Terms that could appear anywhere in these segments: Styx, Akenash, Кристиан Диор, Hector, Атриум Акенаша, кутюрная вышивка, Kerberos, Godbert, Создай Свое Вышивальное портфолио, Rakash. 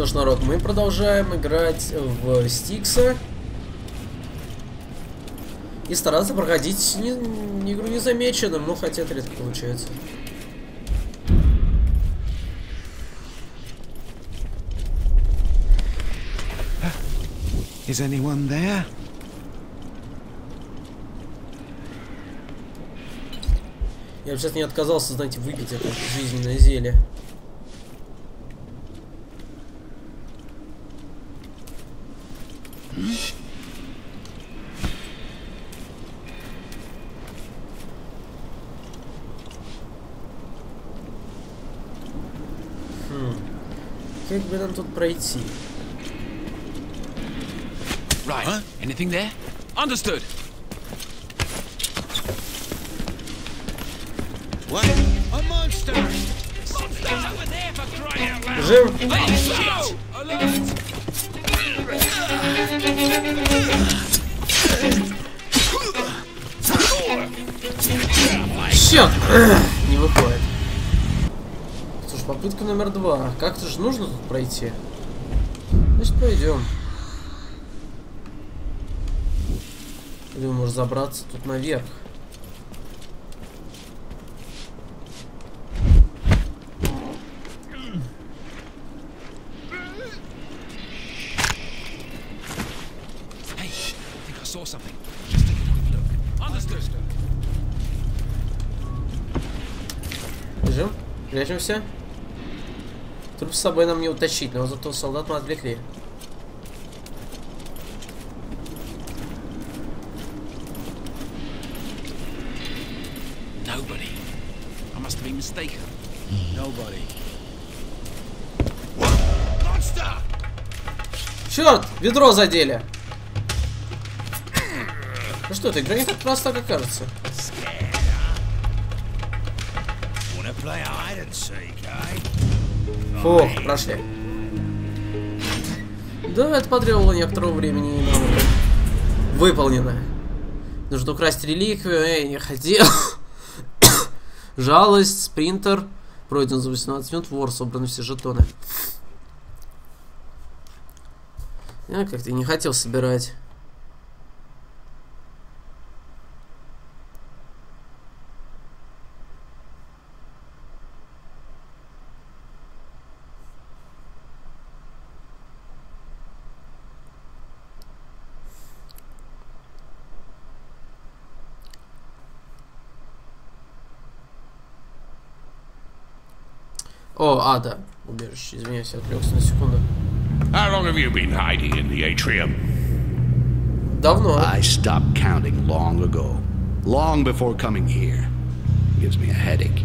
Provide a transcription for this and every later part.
Что ж, народ, мы продолжаем играть в Стикса. И стараться проходить игру незамеченным, но хотя это редко получается. Is anyone there? Я бы сейчас не отказался, знаете, выпить это жизненное зелье. Как бы нам тут пройти? Right. Anything there? Understood. What? A monster! Monsters over there for crying out loud! Жив! Черт! Не выходит. Слушай, попытка номер 2. Как-то же нужно тут пройти. Значит, пойдем. Или мы можем забраться тут наверх. Бежим, прячемся. Труп с собой нам не утащить, но зато солдат мы отвлекли. Черт, ведро задели. Ну что ты, игра не так просто, как кажется. Фух, прошли. Да, это потребовало некоторого времени. Выполнено. Нужно украсть реликвию, я не хотел. Жалость, спринтер. Пройден за 18 минут, вор, собраны все жетоны. Я как-то не хотел собирать. О, да. Убежище, извиняюсь, отвлекся на секунду. How long have you been hiding in the atrium? Давно. I stopped counting long ago. Long before coming here. Gives me a headache.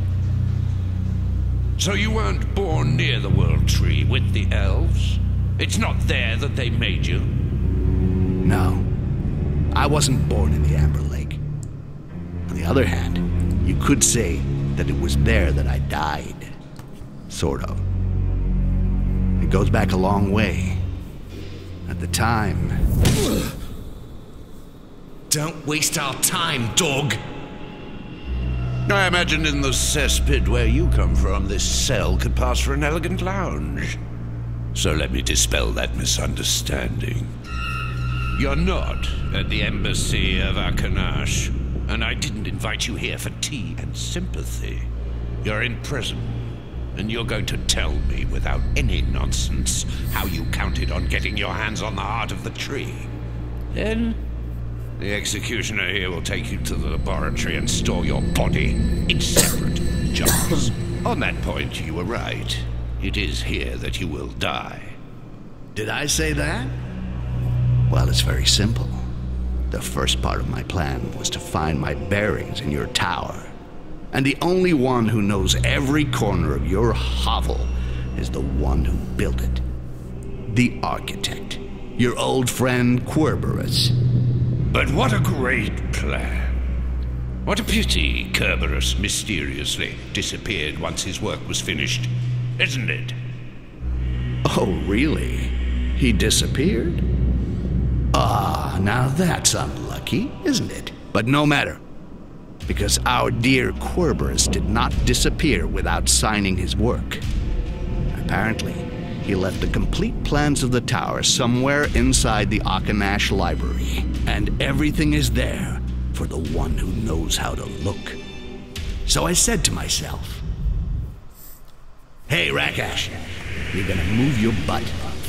So you weren't born near the World Tree with the elves? It's not there that they made you? No. I wasn't born in the Amber Lake. On the other hand, you could say that it was there that I died. Sort of. It goes back a long way. At the time... Don't waste our time, dog! I imagine in the cesspit where you come from, this cell could pass for an elegant lounge. So let me dispel that misunderstanding. You're not at the embassy of Akenash, and I didn't invite you here for tea and sympathy. You're in prison. And you're going to tell me, without any nonsense, how you counted on getting your hands on the heart of the tree. Then? The executioner here will take you to the laboratory and store your body in separate jars. On that point, you were right. It is here that you will die. Did I say that? Well, it's very simple. The first part of my plan was to find my bearings in your tower. And the only one who knows every corner of your hovel is the one who built it. The architect. Your old friend, Kerberos. But what a great plan. What a pity Kerberos mysteriously disappeared once his work was finished, isn't it? Oh, really? He disappeared? Ah, now that's unlucky, isn't it? But no matter. Because our dear Kerberos did not disappear without signing his work. Apparently, He left the complete plans of the tower somewhere inside the Akenash library. And everything is there for the one who knows how to look. So I said to myself, hey, Rakash, you're gonna move your butt,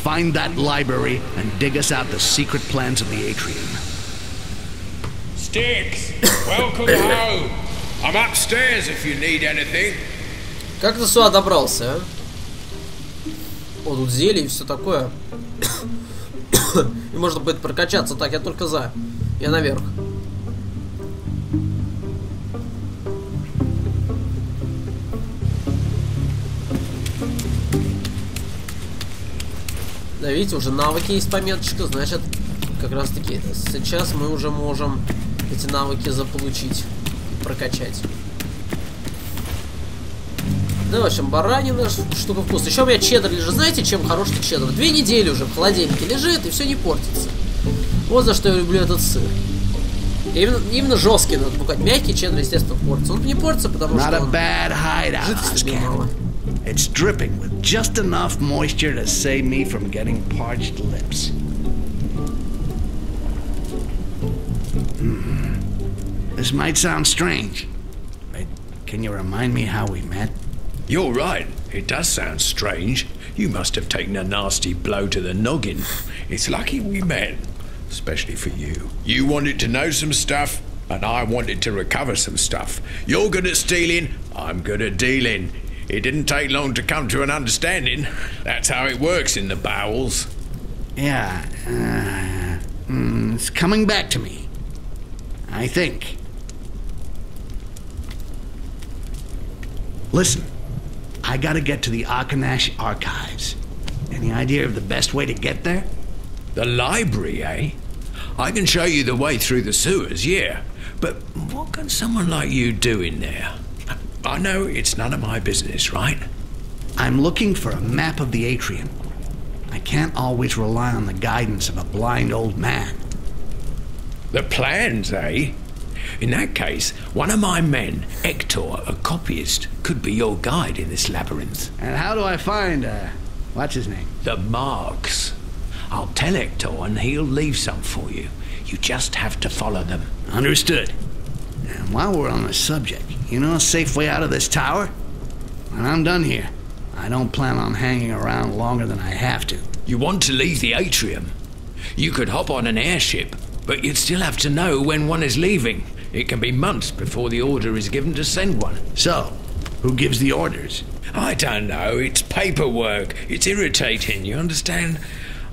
find that library, and dig us out the secret plans of the atrium. Sticks, welcome home. I'm upstairs if you need anything. Как ты сюда добрался, а? О, тут зелье и все такое. И можно будет прокачаться. Так, я только за. Я наверх. Да, видите, уже навыки есть пометочка, значит, как раз таки сейчас мы уже можем эти навыки заполучить, прокачать. Да, в общем, баранина, штука вкусная. Еще у меня чеддер лежит. Знаете, чем хорош чеддер? 2 недели уже в холодильнике лежит, и все не портится. Вот за что я люблю этот сыр. Именно жесткий надо покупать. Мягкий чеддер, естественно, портится. Он не портится, потому что он... жидкости мало. It's dripping with just enough moisture to save me from getting parched lips. This might sound strange, but can you remind me how we met? You're right. It does sound strange. You must have taken a nasty blow to the noggin. It's lucky we met, especially for you. You wanted to know some stuff, and I wanted to recover some stuff. You're good at stealing, I'm good at dealing. It didn't take long to come to an understanding. That's how it works in the bowels. Yeah, it's coming back to me, I think. Listen. I gotta get to the Akenash archives. Any idea of the best way to get there? The library, eh? I can show you the way through the sewers, yeah. But what can someone like you do in there? I know it's none of my business, right? I'm looking for a map of the atrium. I can't always rely on the guidance of a blind old man. The plans, eh? In that case, one of my men, Hector, a copyist, could be your guide in this labyrinth. And how do I find, what's his name? The marks. I'll tell Hector and he'll leave some for you. You just have to follow them. Understood. And while we're on the subject, you know a safe way out of this tower? When I'm done here, I don't plan on hanging around longer than I have to. You want to leave the atrium? You could hop on an airship, but you'd still have to know when one is leaving. It can be months before the order is given to send one. So, who gives the orders? I don't know. It's paperwork. It's irritating, you understand?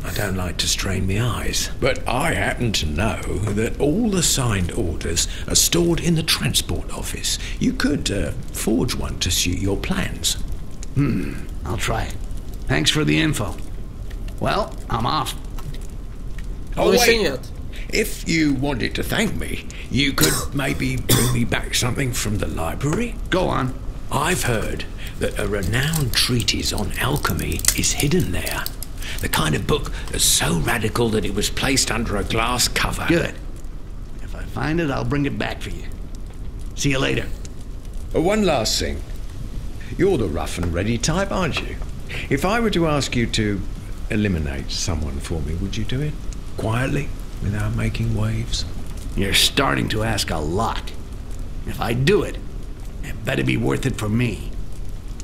I don't like to strain my eyes. But I happen to know that all the signed orders are stored in the transport office. You could forge one to suit your plans. I'll try it. Thanks for the info. Well, I'm off. Oh, wait. If you wanted to thank me, you could maybe bring me back something from the library? Go on. I've heard that a renowned treatise on alchemy is hidden there. The kind of book that's so radical that it was placed under a glass cover. Good. If I find it, I'll bring it back for you. See you later. One last thing. You're the rough and ready type, aren't you? If I were to ask you to eliminate someone for me, would you do it? Quietly? Without making waves? You're starting to ask a lot. If I do it, it better be worth it for me.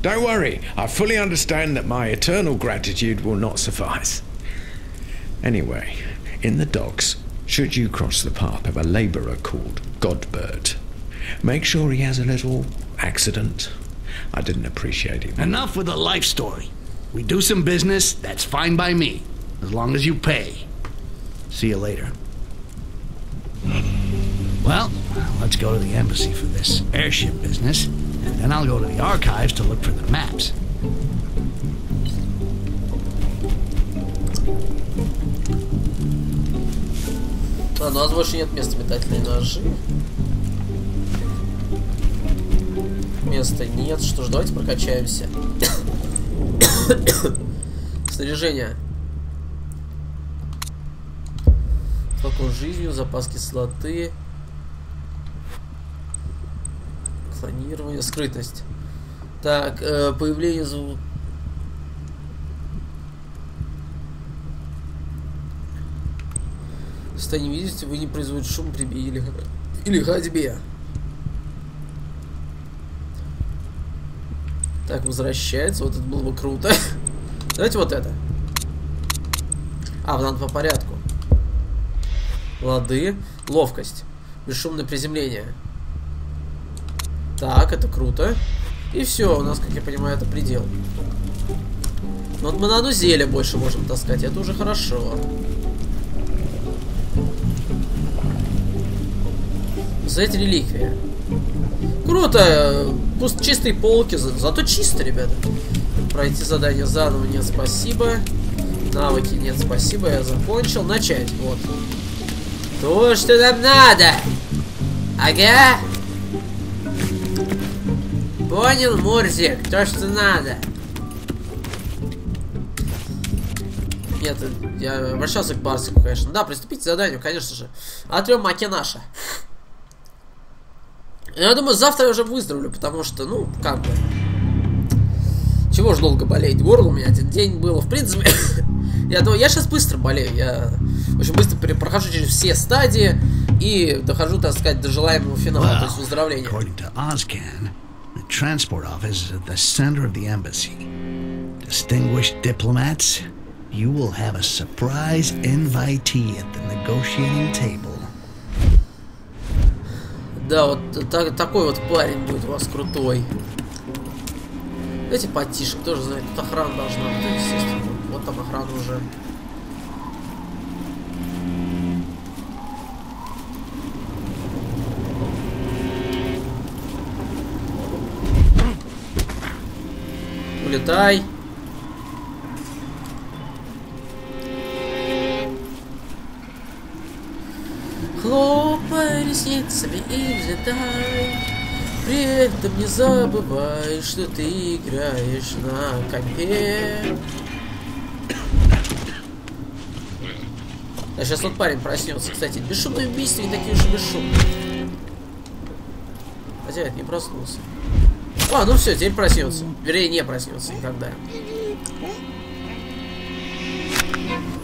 Don't worry, I fully understand that my eternal gratitude will not suffice. Anyway, in the docks, should you cross the path of a labourer called Godbert, make sure he has a little accident. I didn't appreciate him. Enough with the life story. We do some business, that's fine by me, as long as you pay. See you later. Well, let's go to the embassy for this airship business, and then I'll go to the archives to look for the maps. У нас больше нет места метательной ножи. Места нет. Что ж, давайте прокачаемся. Снаряжение. Флакон жизнью, запас кислоты, клонирование, скрытность. Так, появление звука. В состоянии видимости вы не производите шум при беге или ходьбе. Так, возвращается. Вот это было бы круто. Давайте вот это. А, надо по порядку. Лады. Ловкость. Бесшумное приземление. Так, это круто. И все, у нас, как я понимаю, это предел. Вот мы на одно зелье больше можем таскать. Это уже хорошо. За эти реликвии. Круто! Пусть чистые полки. Зато чисто, ребята. Пройти задание заново. Нет, спасибо. Навыки. Нет, спасибо. Я закончил. Начать. Вот. То, что нам надо. Ага. Понял, Мурзик. То, что надо. Нет, я обращался к Барсику, конечно. Да, приступить к заданию, конечно же. Атриум Акенаша. Я думаю, завтра я уже выздоровлю, потому что, ну, как бы... Чего ж долго болеть? Горло у меня один день было. В принципе, я думаю, я сейчас быстро болею. Я очень быстро прохожу через все стадии и дохожу, так сказать, до желаемого финала, то есть выздоровления. You will have a surprise invitee at the negotiating table. Да, вот такой вот парень будет у вас крутой. Давайте потише, кто же знает, тут охрана должна быть, естественно. Вот там охрана уже. Улетай. Хлопай ресницами и взлетай. При этом не забывай, что ты играешь на компе. А сейчас вот парень проснется, кстати. Бесшумные убийства не такие уж и бесшумные. Хотя это не проснулся. А, ну все, теперь проснется. Вернее, не проснется никогда.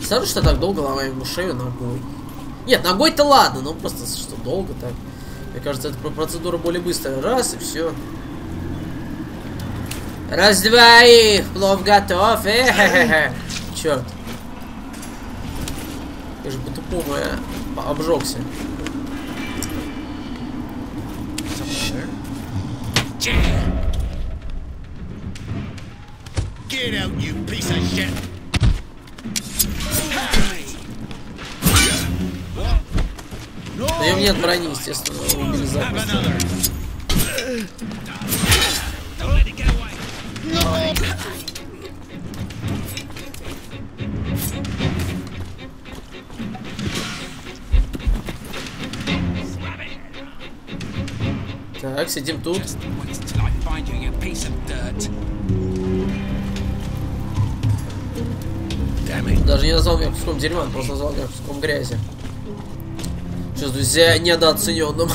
Сразу что так долго ломаем ему шею ногой. Нет, ногой-то ладно, но просто что долго так. Мне кажется, эта процедура более быстрая. Раз и все. Раз, два, и плов готов. Черт. Я же по-тупому обжегся. Да у меня нет брони, естественно, убили запросто. Так, сидим тут. Даже не назвал меня куском дерьма, он просто назвал меня куском грязи. Чувствую себя недооцененным.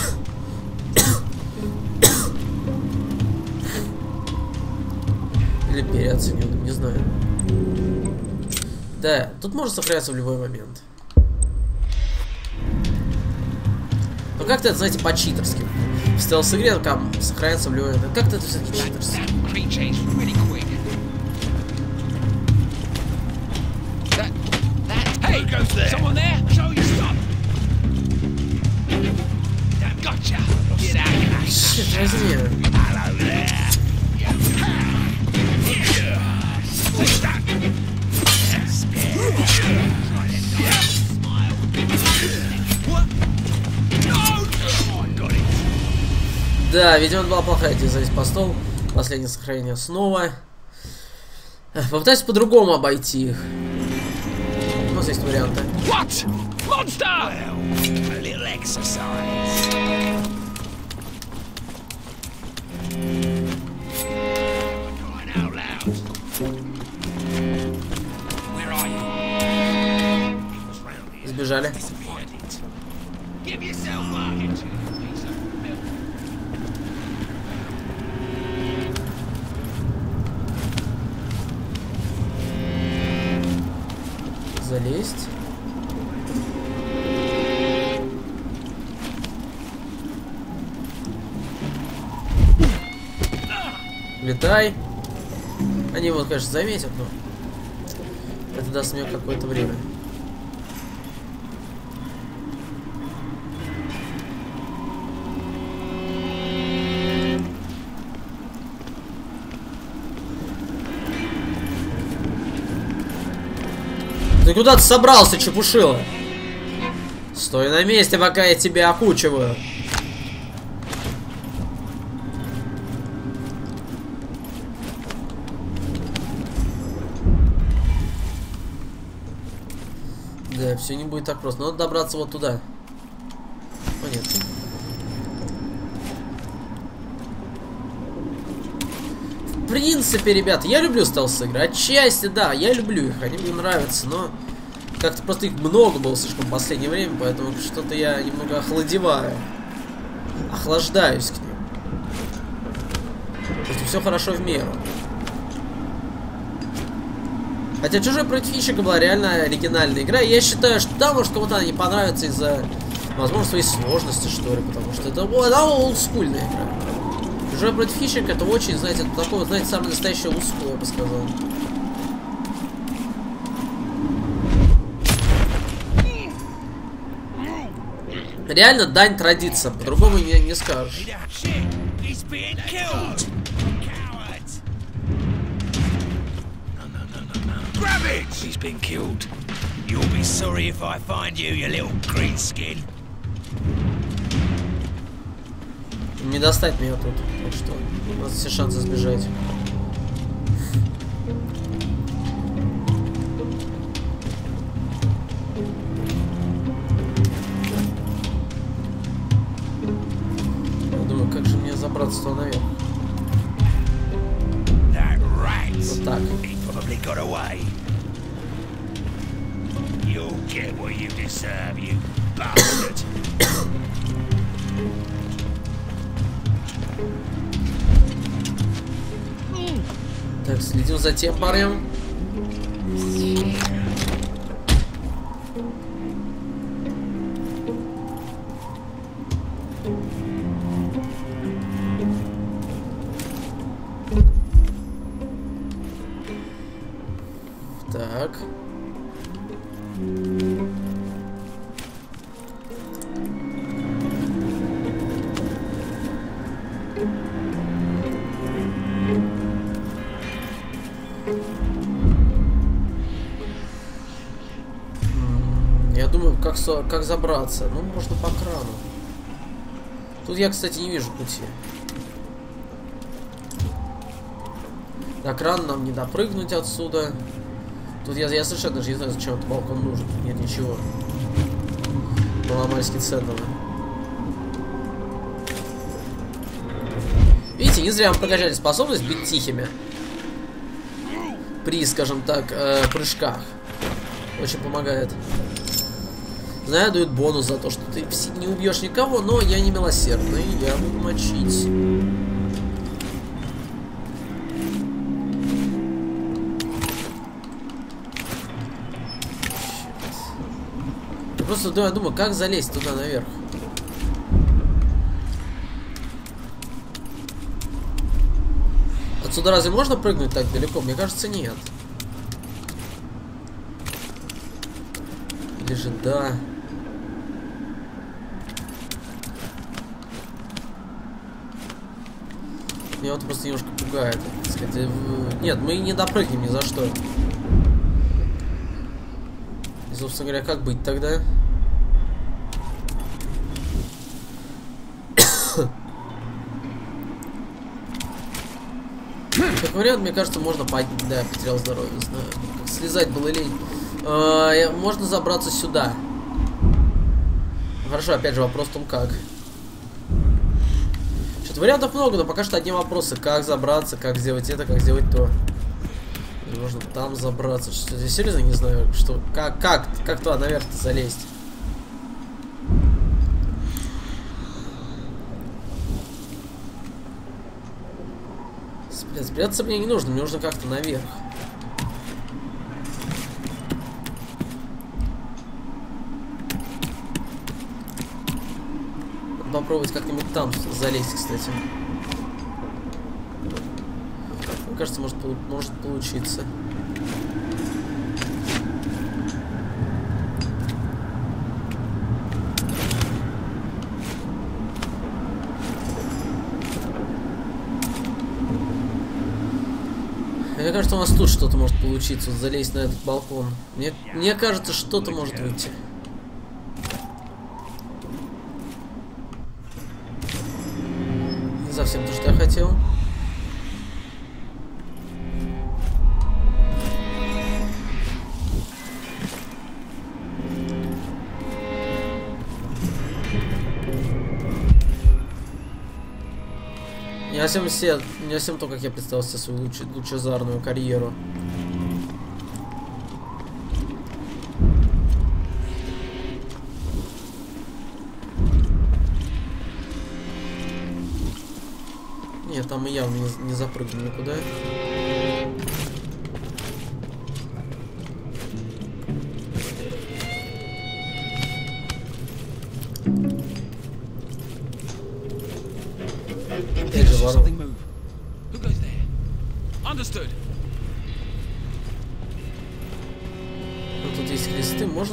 Или переоцененным, не знаю. Да, тут можно сохраняться в любой момент. Но как-то это, знаете, по-читерски. В стелс-игре там сохраняться в любой момент. Как-то это все-таки читерски. Черт возьми. Да, видимо, была плохая идея залезть по стол. Последнее сохранение снова. Попытаюсь по-другому обойти их. У нас есть варианты. Сбежали. Залезть. летай. Они его, конечно, заметят, но это даст мне какое-то время. Ты куда ты собрался, чепушила? Стой на месте, пока я тебя окучиваю. Да, все не будет так просто. Надо добраться вот туда. О, нет. В принципе, ребята, я люблю стелс-игры. Отчасти, да, я люблю их. Они мне нравятся, но как-то просто их много было слишком в последнее время, поэтому что-то я немного охладеваю. Охлаждаюсь к ним. Потому что все хорошо в меру. Хотя «Чужой против хищника» была реально оригинальная игра. И я считаю, что да, может, кому-то она не понравится из-за, возможно, своей сложности, что ли. Потому что это она олдскульная игра. «Чужой против хищника» — это очень, знаете, это такое, знаете, самое настоящее олдскул, я бы сказал. Реально дань традициям, по-другому не скажешь. He's been killed. You'll be sorry if I find you, you little green skin. Не достать меня тут, так что у нас все шансы сбежать. Я думаю, как же мне забраться туда наверх? Вот так. Got away. You'll get what you deserve, you bastard. Так, следил за тем парнем. Так. Я думаю, как забраться. Ну, можно по крану. Тут я, кстати, не вижу пути. На кран нам не допрыгнуть отсюда. Тут я совершенно даже не знаю, зачем этот балкон нужен. Нет, ничего. Маломальски ценно. Видите, не зря мы прокачали способность быть тихими. При, скажем так, прыжках. Очень помогает. Знаю, дают бонус за то, что ты не убьешь никого, но я не милосердный. Я буду мочить. Просто я думаю, как залезть туда наверх. Отсюда разве можно прыгнуть так далеко? Мне кажется, нет. Или же да. Меня вот просто немножко пугает. Нет, мы не допрыгнем ни за что. И, собственно говоря, как быть тогда? Как вариант, мне кажется, можно поднять. Да, я потерял здоровье, не знаю. Как слезать было лень. Можно забраться сюда. Хорошо, опять же, вопрос в том, как. Что-то вариантов много, но пока что одни вопросы. Как забраться, как сделать это, как сделать то. Можно там забраться. Что здесь серьезно не знаю, что. Как туда наверх-то залезть? Спрятаться мне не нужно, мне нужно как-то наверх. Попробовать как-нибудь там залезть, кстати. кажется, может получиться. Мне кажется, у нас тут что-то может получиться, вот залезть на этот балкон. Мне кажется, что-то может выйти. Не совсем то, что я хотел. Не совсем то, как я представил себе свою лучезарную карьеру. Нет, там и явно не запрыгну никуда.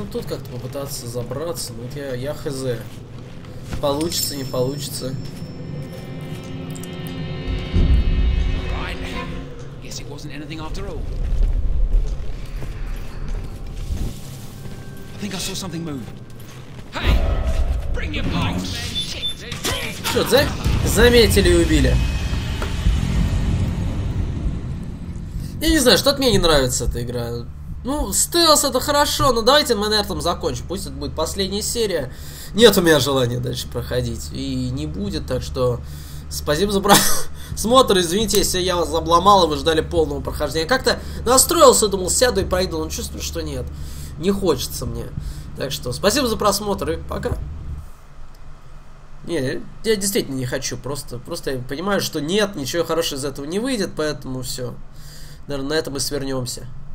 Тут как-то попытаться забраться, но я хз. Получится, не получится. Чё, заметили и убили. Я не знаю, что-то мне не нравится эта игра. Ну, стелс это хорошо, но давайте мы на этом закончим. Пусть это будет последняя серия. Нет у меня желания дальше проходить. И не будет, так что... Спасибо за просмотр. Извините, если я вас обломал, и вы ждали полного прохождения. Как-то настроился, думал, сяду и пройду, но чувствую, что нет. Не хочется мне. Так что, спасибо за просмотр и пока. Не, я действительно не хочу. Просто я понимаю, что нет, ничего хорошего из этого не выйдет, поэтому все. Наверное, на этом и свернемся.